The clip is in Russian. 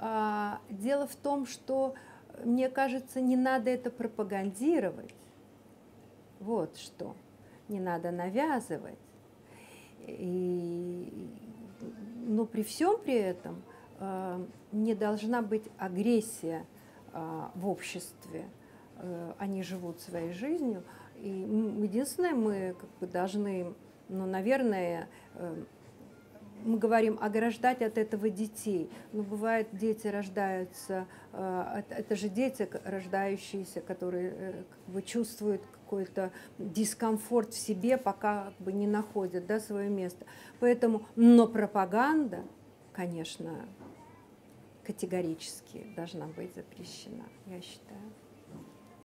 Дело в том, что, мне кажется, не надо это пропагандировать. Вот что. Не надо навязывать. Но при всем при этом не должна быть агрессия в обществе. Они живут своей жизнью. И единственное, мы как бы должны, ну, наверное, мы говорим ограждать от этого детей. Но бывает, дети рождаются, это же дети, рождающиеся, которые как бы чувствуют какой-то дискомфорт в себе, пока как бы не находят, да, свое место. Поэтому, но пропаганда, конечно, категорически должна быть запрещена, я считаю.